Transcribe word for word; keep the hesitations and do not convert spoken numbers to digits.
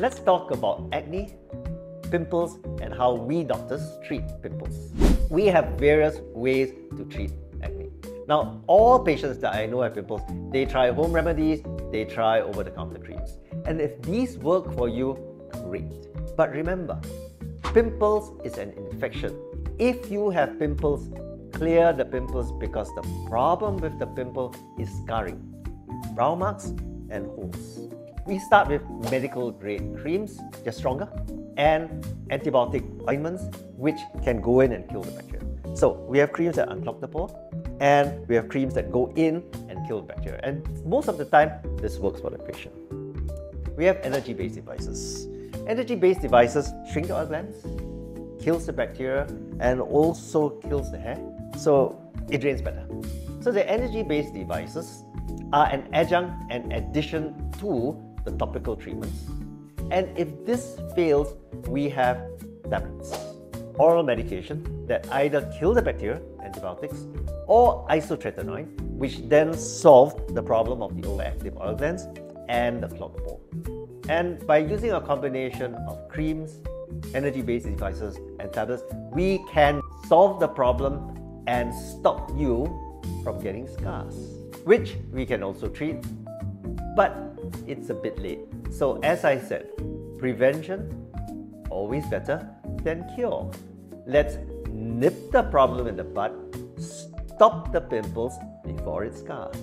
Let's talk about acne, pimples, and how we doctors treat pimples. We have various ways to treat acne. Now, all patients that I know have pimples, they try home remedies, they try over-the-counter creams. And if these work for you, great. But remember, pimples is an infection. If you have pimples, clear the pimples, because the problem with the pimple is scarring, brown marks, and holes. We start with medical grade creams, they're stronger, and antibiotic ointments, which can go in and kill the bacteria. So we have creams that unclog the pore, and we have creams that go in and kill the bacteria. And most of the time, this works for the patient. We have energy-based devices. Energy-based devices shrink the oil glands, kills the bacteria, and also kills the hair, so it drains better. So the energy-based devices are an adjunct and addition to the topical treatments. And if this fails, we have tablets, oral medication that either kill the bacteria, antibiotics, or isotretinoin, which then solve the problem of the overactive oil glands and the clogged pore. And by using a combination of creams, energy-based devices, and tablets, we can solve the problem and stop you from getting scars, which we can also treat, but it's a bit late. So as I said, prevention always better than cure. Let's nip the problem in the bud, stop the pimples before it scars.